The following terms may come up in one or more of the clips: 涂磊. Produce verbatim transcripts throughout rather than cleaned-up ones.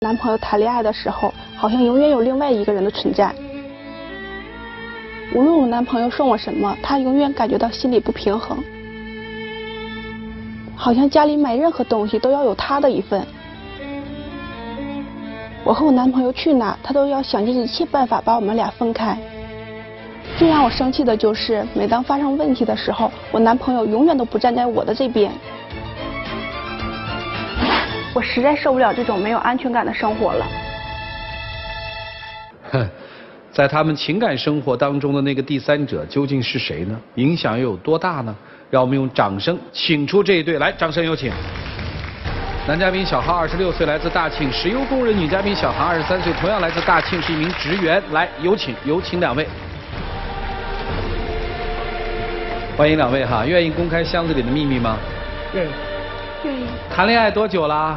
男朋友谈恋爱的时候，好像永远有另外一个人的存在。无论我男朋友送我什么，他永远感觉到心里不平衡，好像家里买任何东西都要有他的一份。我和我男朋友去哪，他都要想尽一切办法把我们俩分开。最让我生气的就是，每当发生问题的时候，我男朋友永远都不站在我的这边。 我实在受不了这种没有安全感的生活了。哼，在他们情感生活当中的那个第三者究竟是谁呢？影响又有多大呢？让我们用掌声请出这一对来，掌声有请。男嘉宾小航二十六岁，来自大庆石油工人；女嘉宾小航二十三岁，同样来自大庆，是一名职员。来，有请，有请两位。 欢迎两位哈，愿意公开箱子里的秘密吗？愿意。愿意。谈恋爱多久啦？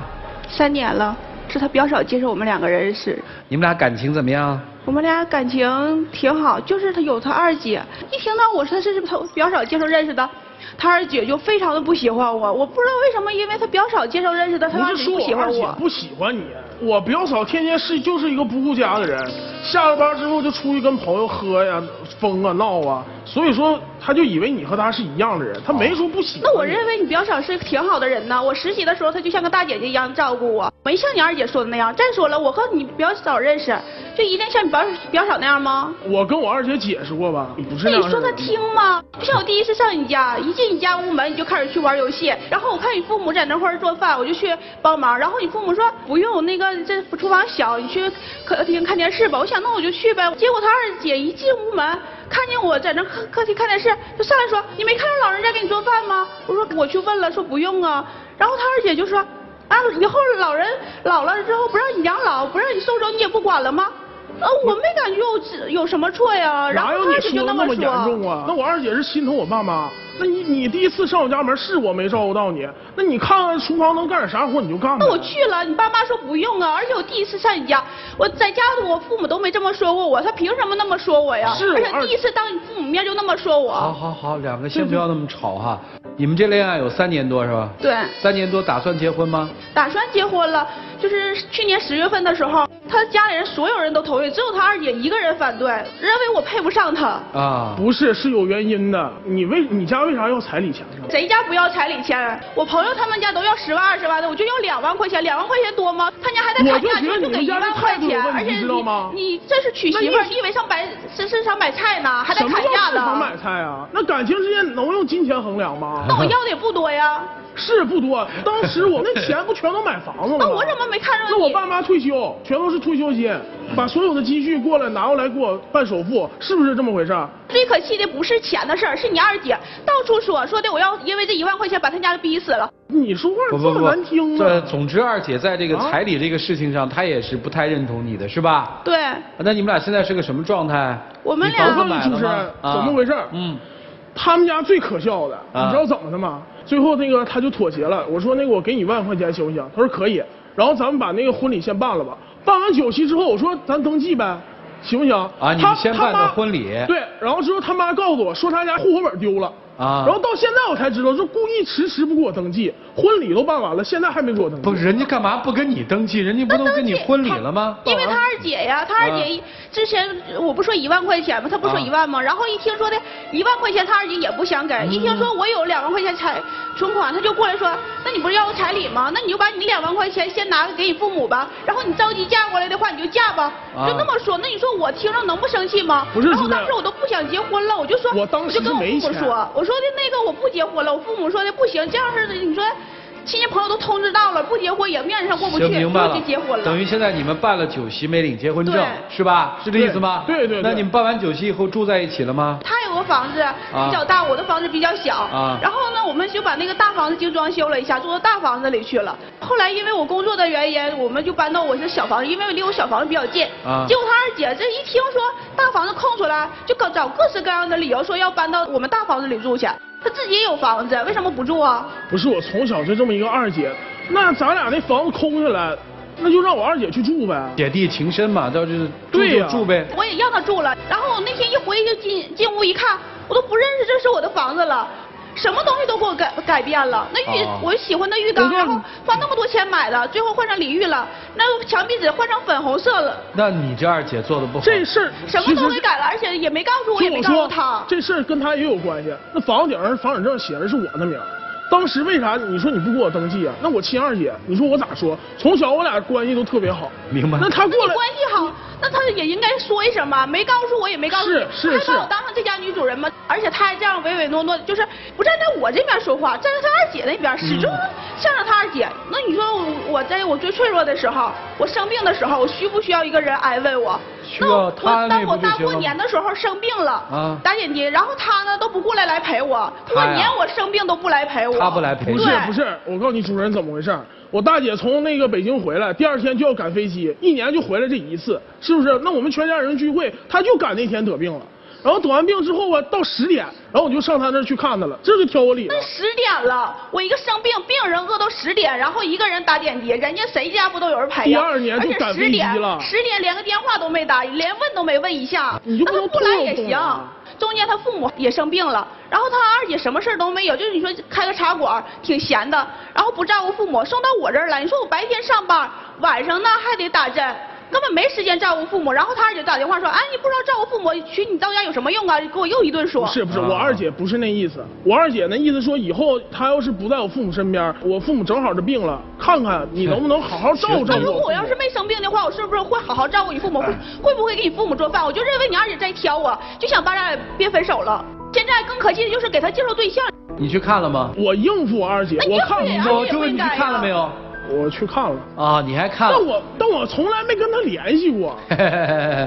三年了，是他表嫂介绍我们两个人认识。你们俩感情怎么样？我们俩感情挺好，就是他有他二姐，一听到我说这是他表嫂介绍认识的，他二姐就非常的不喜欢我。我不知道为什么，因为他表嫂介绍认识的，他二姐不喜欢我。不喜欢你，我表嫂天天是就是一个不顾家的人，下了班之后就出去跟朋友喝呀、疯啊、闹啊。 所以说，他就以为你和他是一样的人，他没说不喜欢。那我认为你表嫂是挺好的人呢。我实习的时候，她就像个大姐姐一样照顾我，没像你二姐说的那样。再说了，我和你表嫂认识，就一定像你表表嫂那样吗？我跟我二姐解释过吧，你不是那样。你说她听吗？就像我第一次上你家，一进你家屋门你就开始去玩游戏，然后我看你父母在那块做饭，我就去帮忙。然后你父母说不用，我那个这厨房小，你去客厅看电视吧。我想那我就去呗。结果她二姐一进屋门，看见我在那看。 客厅看电视，就上来说你没看着老人在给你做饭吗？我说我去问了，说不用啊。然后他二姐就说啊，以后老人老了之后不让你养老，不让你收容，你也不管了吗？呃，我没感觉我有什么错呀。然后他二姐就那么说。哪有你说的那么严重啊？那我二姐是心疼我爸妈。那你你第一次上我家门是我没照顾到你，那你看看厨房能干点啥活你就干吧。那我去了，你爸妈说不用啊，而且我第一次上你家，我在家我父母都没这么说过我，他凭什么那么说我呀？是，而且第一次当你父母。 面就那么说我。好好好，两个先不要那么吵哈。你们这恋爱有三年多是吧？对。三年多打算结婚吗？打算结婚了，就是去年十月份的时候，他家里人所有人都同意，只有他二姐一个人反对，认为我配不上他。啊，不是，是有原因的。你为你家为啥要彩礼钱？谁家不要彩礼钱？我朋友他们家都要十万二十万的，我就要两万块钱，两万块钱多吗？他家还在砍价，就给一万块钱，而且你你这是娶媳妇，你以为上白是市场买菜呢，还在砍价。 市场买菜啊，那感情之间能用金钱衡量吗？那我要的也不多呀。是不多，当时我那钱不全都买房子了吗？那我怎么没看上你？那我爸妈退休，全都是退休金，把所有的积蓄过来拿过来给我办首付，是不是这么回事？最可气的不是钱的事儿，是你二姐到处说说的，我要因为这一万块钱把他家逼死了。 你说话这么难听啊！这总之，二姐在这个彩礼这个事情上，她也是不太认同你的，是吧？对。那你们俩现在是个什么状态？我们俩。我问你主持人，怎么回事？嗯。他们家最可笑的，你知道怎么的吗？最后那个他就妥协了，我说那个我给你一万块钱行不行？他说可以。然后咱们把那个婚礼先办了吧。办完酒席之后，我说咱登记呗，行不行？啊，你先办个婚礼。对，然后之后他妈告诉我说他家户口本丢了。 啊！然后到现在我才知道，这故意迟迟不给我登记，婚礼都办完了，现在还没给我登记。不是人家干嘛不跟你登记？人家不都跟你婚礼了吗？因为他二姐呀，他二姐之前我不说一万块钱吗？他不说一万吗？然后一听说的一万块钱，他二姐也不想给。一听说我有两万块钱彩存款，他就过来说：“那你不是要彩礼吗？那你就把你两万块钱先拿给你父母吧。然后你着急嫁过来的话，你就嫁吧。”就那么说，那你说我听着能不生气吗？不是，然后当时我都不想结婚了，我就说，我当时就跟我父母说，我说。 说的那个我不结婚了，我父母说的不行，这样式的你说，亲戚朋友都通知到了，不结婚也面子上过不去，就结婚了。等于现在你们办了酒席没领结婚证，是吧？是这意思吗？对对。那你们办完酒席以后住在一起了吗？他有个房子比较大，我的房子比较小。啊。然后呢，我们就把那个大房子就装修了一下，住到大房子里去了。后来因为我工作的原因，我们就搬到我这小房子，因为离我小房子比较近。啊。结果他二姐这一听说。 大房子空出来，就搞找各式各样的理由说要搬到我们大房子里住去。他自己也有房子，为什么不住啊？不是我从小就这么一个二姐，那咱俩那房子空下来，那就让我二姐去住呗。姐弟情深嘛，到就是住就住呗。我也让她住了，然后那天一回就进进屋一看，我都不认识这是我的房子了。什么东西都给我改改变了。那浴、哦、我喜欢的浴缸，然后花那么多钱买了，最后换成淋浴了。那墙壁纸换成粉红色了。那你这二姐做的不好。这事什么都给改了，而且也没告诉我，也没告诉他。这事跟他也有关系。那房顶儿、房产证写的是我的名儿。 当时为啥你说你不给我登记啊？那我亲二姐，你说我咋说？从小我俩关系都特别好，明白？那他过来关系好，那他也应该说一声嘛，没告诉我也没告诉你，是是是，他把我当成这家女主人吗？而且他还这样唯唯诺诺，就是不站在我这边说话，站在他二姐那边，始终向着他二姐。嗯、那你说我在我最脆弱的时候，我生病的时候，我需不需要一个人安慰我？ 那我当我大过年的时候生病了，啊、打点滴，然后他呢都不过来来陪我，过年我生病都不来陪我，他不来陪，不是不是，我告诉你主任怎么回事，我大姐从那个北京回来，第二天就要赶飞机，一年就回来这一次，是不是？那我们全家人聚会，他就赶那天得病了。 然后得完病之后啊，到十点，然后我就上他那儿去看他了，这就挑我理了。那十点了，我一个生病病人饿到十点，然后一个人打点滴，人家谁家不都有人陪呀？第二年就赶飞机了，十点连个电话都没打，连问都没问一下，那他不来也行。 中间他父母也生病了，然后他二姐什么事都没有，就是你说开个茶馆挺闲的，然后不照顾父母，送到我这儿来。你说我白天上班，晚上呢还得打针，根本没时间照顾父母。然后他二姐打电话说：“哎，你不知道照顾父母，娶你到家有什么用啊？”给我又一顿说。不是不是，我二姐不是那意思，我二姐那意思说以后她要是不在我父母身边，我父母正好这病了，看看你能不能好好照顾照顾。那如果我要是没生病的话，我是不是会好好照顾你父母？会会不会给你父母做饭？我就认为你二姐在挑我，就想把咱俩 别分手了，现在更可气的就是给他介绍对象。你去看了吗？我应付我二姐，我看了。我就问你去看了没有？我去看了。啊，你还看了？但我但我从来没跟他联系过。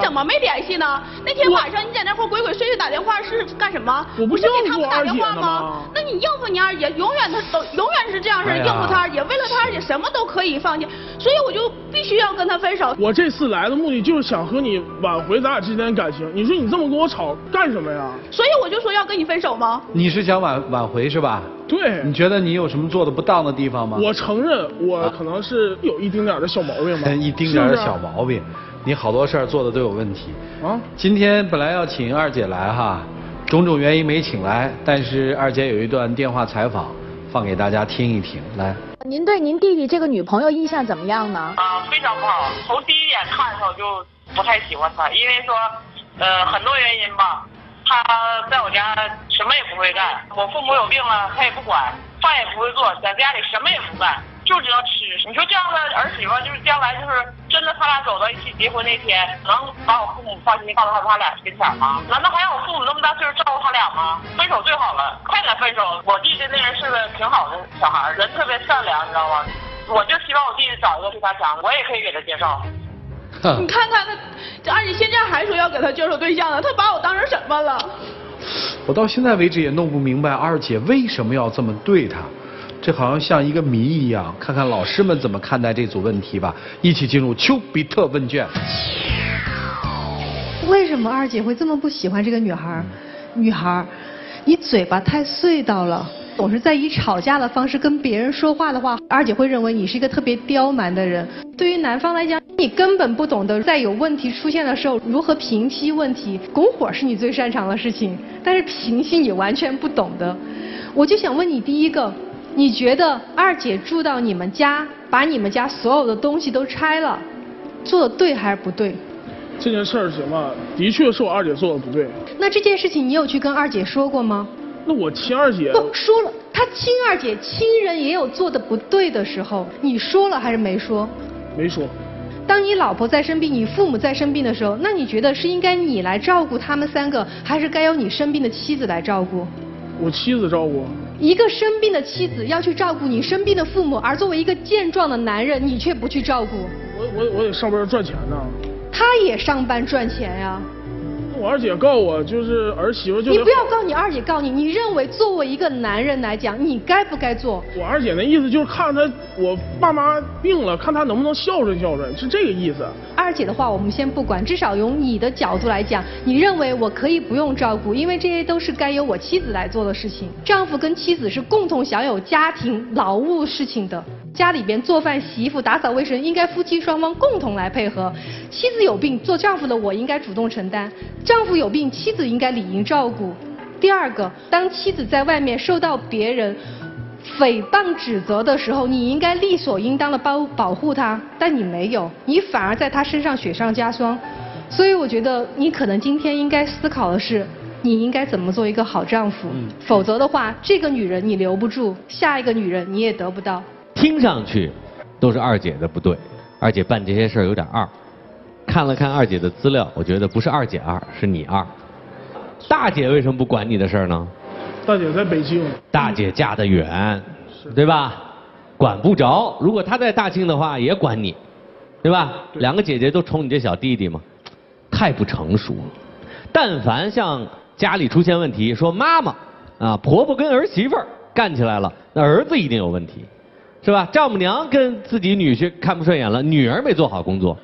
怎么没联系呢？那天晚上你在那块鬼鬼祟祟打电话是干什么？我不是给他们打电话吗？那你应付你二姐，永远他都永远是这样式应付他二姐，为了他二姐什么都可以放弃，所以我就必须要跟他分手。我这次来的目的就是想和你挽回咱俩之间的感情。你说你这么跟我吵干什么呀？所以我就说要跟你分手吗？你是想挽挽回是吧？ 对，你觉得你有什么做的不当的地方吗？我承认，我可能是有一丁点的小毛病吧。一丁点的小毛病，你好多事儿做的都有问题。啊，今天本来要请二姐来哈，种种原因没请来，但是二姐有一段电话采访，放给大家听一听。来，您对您弟弟这个女朋友印象怎么样呢？啊，非常不好。从第一眼看的时候就不太喜欢她，因为说，呃，很多原因吧。 他在我家什么也不会干，我父母有病了他也不管，饭也不会做，在家里什么也不干，就知道吃。你说这样的儿媳妇，就是将来就是真的他俩走到一起结婚那天，能把我父母放心放到他俩身上吗？难道还让我父母那么大岁数照顾他俩吗？分手最好了，快点分手！我弟弟那人是个挺好的小孩，人特别善良，你知道吗？我就希望我弟弟找一个比他强，我也可以给他介绍。 你看看他，这二姐现在还说要给他介绍对象呢，他把我当成什么了？我到现在为止也弄不明白二姐为什么要这么对他，这好像像一个谜一样。看看老师们怎么看待这组问题吧，一起进入丘比特问卷。为什么二姐会这么不喜欢这个女孩？女孩，你嘴巴太碎到了。 总是在以吵架的方式跟别人说话的话，二姐会认为你是一个特别刁蛮的人。对于男方来讲，你根本不懂得在有问题出现的时候如何平息问题。拱火是你最擅长的事情，但是平息你完全不懂的。我就想问你，第一个，你觉得二姐住到你们家，把你们家所有的东西都拆了，做的对还是不对？ 这件事情嘛，的确是我二姐做的不对。那这件事情你有去跟二姐说过吗？ 那我亲二姐不说了，她亲二姐亲人也有做的不对的时候，你说了还是没说？没说。当你老婆在生病，你父母在生病的时候，那你觉得是应该你来照顾他们三个，还是该由你生病的妻子来照顾？我妻子照顾。一个生病的妻子要去照顾你生病的父母，而作为一个健壮的男人，你却不去照顾。我我我得上班赚钱呢。他也上班赚钱呀。 我二姐告我，就是儿媳妇就你不要告你二姐告你，你认为作为一个男人来讲，你该不该做？我二姐那意思就是看她我爸妈病了，看她能不能孝顺孝顺，是这个意思。二姐的话我们先不管，至少用你的角度来讲，你认为我可以不用照顾，因为这些都是该由我妻子来做的事情。丈夫跟妻子是共同享有家庭劳务事情的。 家里边做饭、洗衣服、打扫卫生，应该夫妻双方共同来配合。妻子有病，做丈夫的我应该主动承担；丈夫有病，妻子应该理应照顾。第二个，当妻子在外面受到别人诽谤指责的时候，你应该理所应当的保保护她，但你没有，你反而在她身上雪上加霜。所以我觉得你可能今天应该思考的是，你应该怎么做一个好丈夫？嗯、否则的话，这个女人你留不住，下一个女人你也得不到。听上去都是二姐的不对，二姐办这些事儿有点二。看了看二姐的资料，我觉得不是二姐二，是你二。大姐为什么不管你的事儿呢？大姐在北京。大姐嫁得远，对吧？管不着。如果她在大庆的话，也管你，对吧？对，两个姐姐都宠你这小弟弟嘛，太不成熟了。但凡像家里出现问题，说妈妈啊，婆婆跟儿媳妇干起来了，那儿子一定有问题，是吧？丈母娘跟自己女婿看不顺眼了，女儿没做好工作，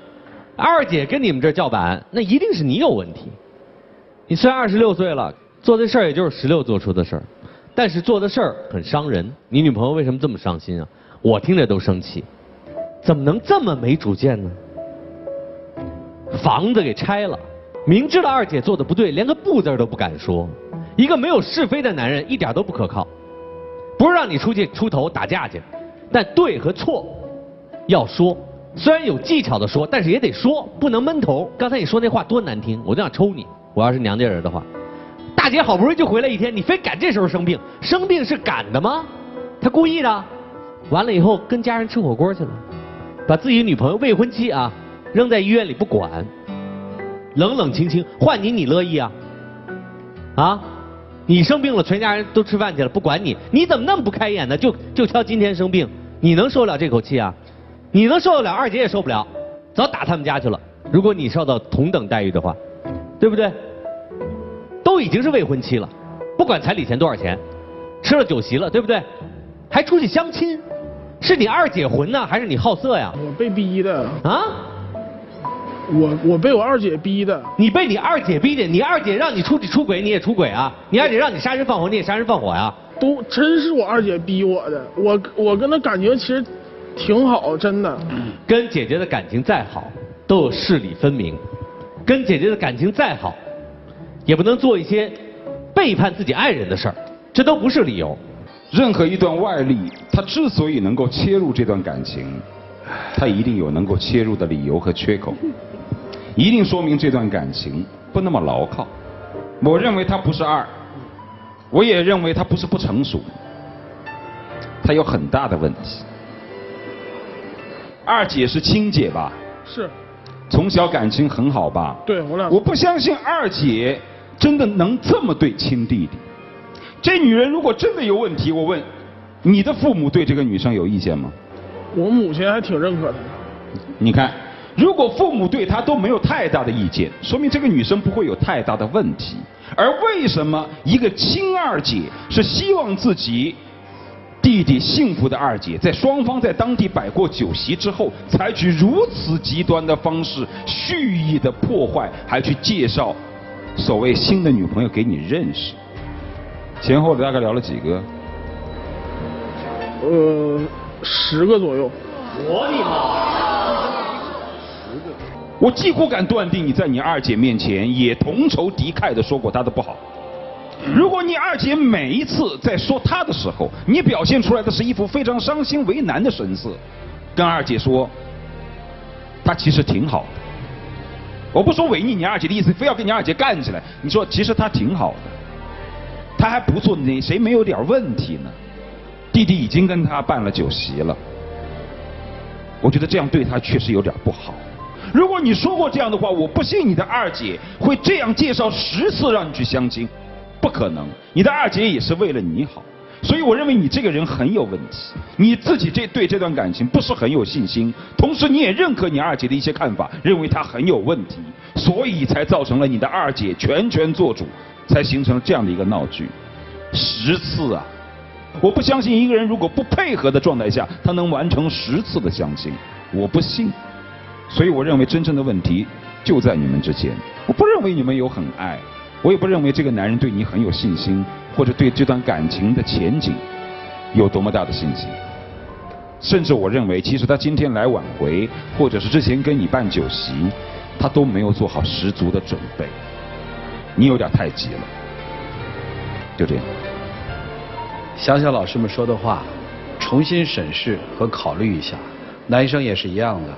二姐跟你们这叫板，那一定是你有问题。你虽然二十六岁了，做这事儿也就是十六做出的事儿，但是做的事儿很伤人。你女朋友为什么这么伤心啊？我听着都生气，怎么能这么没主见呢？房子给拆了，明知道二姐做的不对，连个不字都不敢说。一个没有是非的男人一点都不可靠，不是让你出去出头打架去，但对和错要说，虽然有技巧的说，但是也得说，不能闷头。刚才你说那话多难听，我都想抽你。我要是娘家人的话，大姐好不容易就回来一天，你非赶这时候生病，生病是赶的吗？她故意的。完了以后跟家人吃火锅去了，把自己女朋友未婚妻啊扔在医院里不管，冷冷清清，换你你乐意啊？啊，你生病了，全家人都吃饭去了，不管你，你怎么那么不开眼呢？就就挑今天生病，你能受得了这口气啊？你能受得了，二姐也受不了，早打他们家去了。如果你受到同等待遇的话，对不对？都已经是未婚妻了，不管彩礼钱多少钱，吃了酒席了，对不对？还出去相亲，是你二姐混呢，还是你好色呀？我被逼的啊！我我被我二姐逼的。你被你二姐逼的，你二姐让你出去出轨，你也出轨啊！你二姐让你杀人放火，你也杀人放火呀、啊！都真是我二姐逼我的，我我跟她感情其实挺好，真的。跟姐姐的感情再好，都有事理分明。跟姐姐的感情再好，也不能做一些背叛自己爱人的事儿，这都不是理由。任何一段外力，他之所以能够切入这段感情，他一定有能够切入的理由和缺口，一定说明这段感情不那么牢靠。我认为他不是二，我也认为他不是不成熟，他有很大的问题。二姐是亲姐吧？是。从小感情很好吧？对，我俩。我不相信二姐真的能这么对亲弟弟。这女人如果真的有问题，我问，你的父母对这个女生有意见吗？我母亲还挺认可她的。你看，如果父母对她都没有太大的意见，说明这个女生不会有太大的问题。而为什么一个亲二姐是希望自己弟弟幸福的二姐，在双方在当地摆过酒席之后，采取如此极端的方式，蓄意的破坏，还去介绍所谓新的女朋友给你认识？前后大概聊了几个？呃，十个左右。我的妈！十个。我几乎敢断定，你在你二姐面前也同仇敌忾的说过她的不好。如果你二姐每一次在说她的时候，你表现出来的是一副非常伤心为难的神色，跟二姐说，她其实挺好的。我不说违逆你二姐的意思，非要跟你二姐干起来。你说其实她挺好的，她还不错，你谁没有点问题呢？弟弟已经跟她办了酒席了，我觉得这样对她确实有点不好。如果你说过这样的话，我不信你的二姐会这样介绍十次让你去相亲。不可能，你的二姐也是为了你好，所以我认为你这个人很有问题，你自己这对这段感情不是很有信心，同时你也认可你二姐的一些看法，认为她很有问题，所以才造成了你的二姐全权做主，才形成了这样的一个闹剧。十次啊！我不相信一个人如果不配合的状态下，他能完成十次的相亲，我不信。所以我认为真正的问题就在你们之间，我不认为你们有很爱。我也不认为这个男人对你很有信心，或者对这段感情的前景有多么大的信心。甚至我认为，其实他今天来挽回，或者是之前跟你办酒席，他都没有做好十足的准备。你有点太急了。就这样。想想老师们说的话，重新审视和考虑一下。男生也是一样的。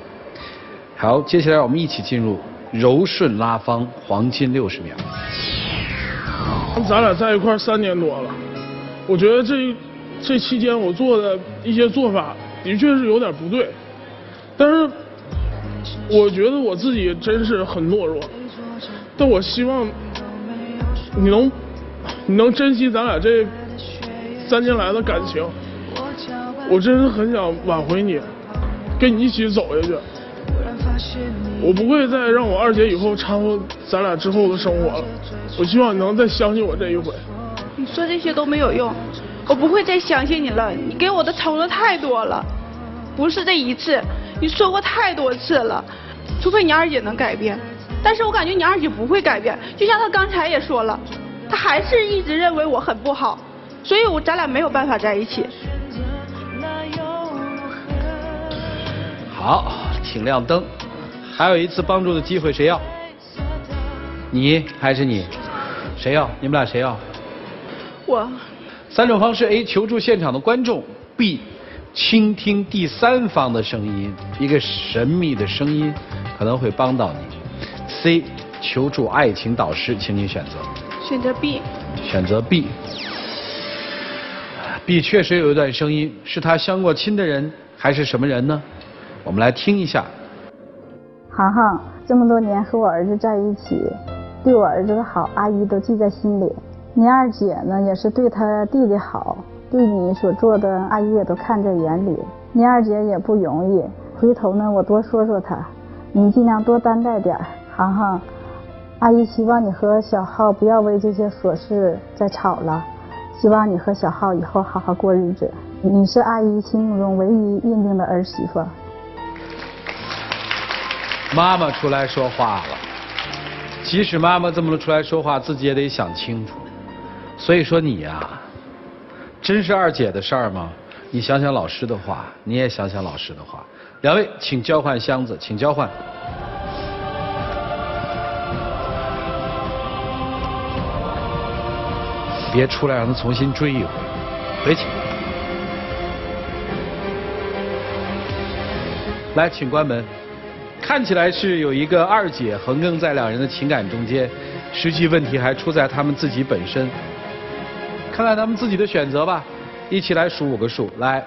好，接下来我们一起进入柔顺拉芳黄金六十秒。咱俩在一块三年多了，我觉得这这期间我做的一些做法的确是有点不对，但是我觉得我自己真是很懦弱。但我希望你能你能珍惜咱俩这三年来的感情，我真是很想挽回你，跟你一起走下去。我不会再让我二姐以后掺和咱俩之后的生活了，我希望你能再相信我这一回。你说这些都没有用，我不会再相信你了。你给我的承诺太多了，不是这一次，你说过太多次了。除非你二姐能改变，但是我感觉你二姐不会改变。就像她刚才也说了，她还是一直认为我很不好，所以我咱俩没有办法在一起。好，请亮灯。还有一次帮助的机会，谁要？你还是你？谁要？你们俩谁要？我。三种方式：A. 求助现场的观众 ；B. 倾听第三方的声音，一个神秘的声音可能会帮到你 ；C. 求助爱情导师，请你选择。选择 B。选择 B。B 确实有一段声音，是他相过亲的人，还是什么人呢？我们来听一下。航航这么多年和我儿子在一起，对我儿子的好，阿姨都记在心里。你二姐呢，也是对她弟弟好，对你所做的，阿姨也都看在眼里。你二姐也不容易，回头呢，我多说说她，你尽量多担待点。航航，阿姨希望你和小浩不要为这些琐事再吵了，希望你和小浩以后好好过日子。你是阿姨心目中唯一认定的儿媳妇。妈妈出来说话了，即使妈妈这么出来说话，自己也得想清楚。所以说你呀、啊，真是二姐的事儿吗？你想想老师的话，你也想想老师的话。两位，请交换箱子，请交换。别出来，让他重新追一回，回去。来，请关门。看起来是有一个二姐横亘在两人的情感中间，实际问题还出在他们自己本身。看看他们自己的选择吧，一起来数五个数，来，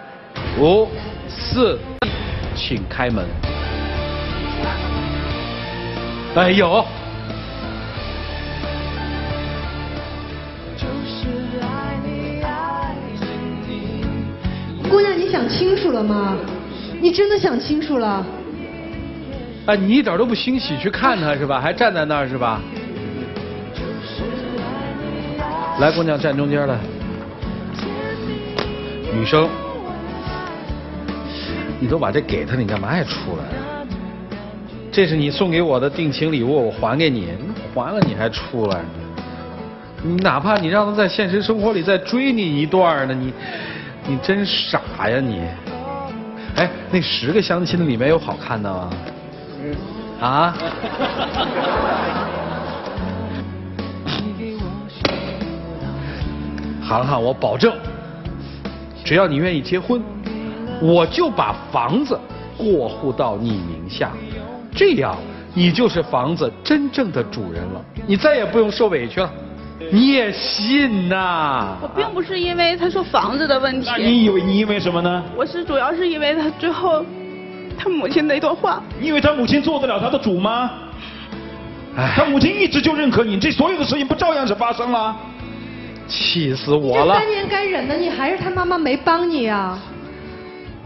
五、四，请开门。哎，有。姑娘，你想清楚了吗？你真的想清楚了？啊，你一点都不欣喜去看他是吧？还站在那儿是吧？来，姑娘站中间来。女生，你都把这给他，你干嘛也出来？这是你送给我的定情礼物，我还给你，还了你还出来？你哪怕你让他在现实生活里再追你一段呢，你你真傻呀你！哎，那十个相亲的里面有好看的吗？啊！航航，我保证，只要你愿意结婚，我就把房子过户到你名下，这样你就是房子真正的主人了，你再也不用受委屈了。你也信呐？我并不是因为他说房子的问题。那你以为你因为什么呢？我是主要是因为他最后。他母亲那段话，你以为他母亲做得了他的主吗？他母亲一直就认可你，这所有的事情不照样是发生了？气死我了！这三年该忍的你还是他妈妈没帮你啊！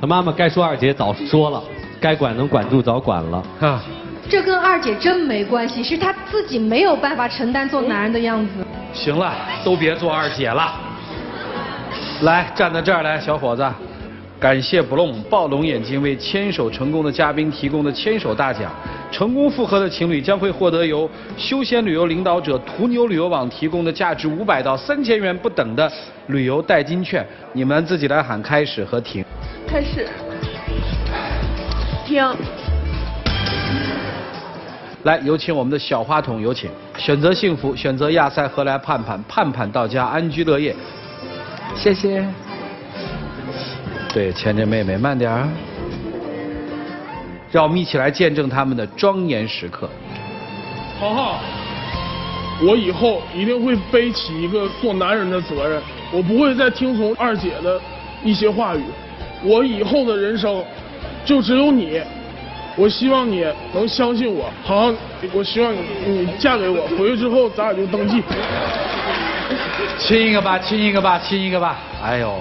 他妈妈该说二姐早说了，该管能管住早管了啊！这跟二姐真没关系，是他自己没有办法承担做男人的样子。行了，都别做二姐了。来，站到这儿来，小伙子。感谢 Bloom 暴龙眼睛为牵手成功的嘉宾提供的牵手大奖，成功复合的情侣将会获得由休闲旅游领导者途牛旅游网提供的价值五百到三千元不等的旅游代金券。你们自己来喊开始和停。开始。停。来，有请我们的小花筒，有请。选择幸福，选择亚塞河来盼盼，盼盼到家安居乐业。谢谢。对，牵着妹妹慢点儿。让我们一起来见证他们的庄严时刻。豪豪，我以后一定会背起一个做男人的责任，我不会再听从二姐的一些话语。我以后的人生就只有你，我希望你能相信我。豪豪，我希望你你嫁给我，回去之后咱俩就登记。亲一个吧，亲一个吧，亲一个吧。哎呦。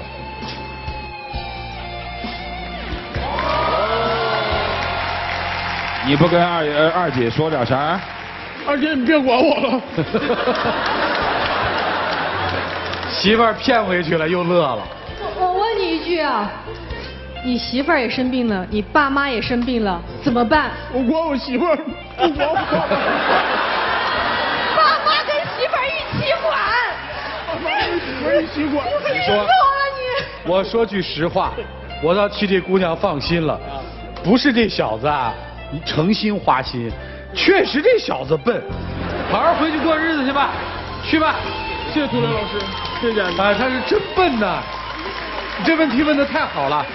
你不跟二呃二姐说点啥？二姐，你别管我了。媳妇儿骗回去了，又乐了。我我问你一句啊，你媳妇儿也生病了，你爸妈也生病了，怎么办？我管我媳妇儿，不管我。爸妈跟媳妇儿一起管。爸妈跟媳妇儿一起管。你说。我说句实话，我倒替这姑娘放心了，不是这小子啊。 你诚心花心，确实这小子笨，好好回去过日子去吧，去吧。谢谢涂磊老师，谢谢。啊，他是真笨呐、啊，这问题问得太好了。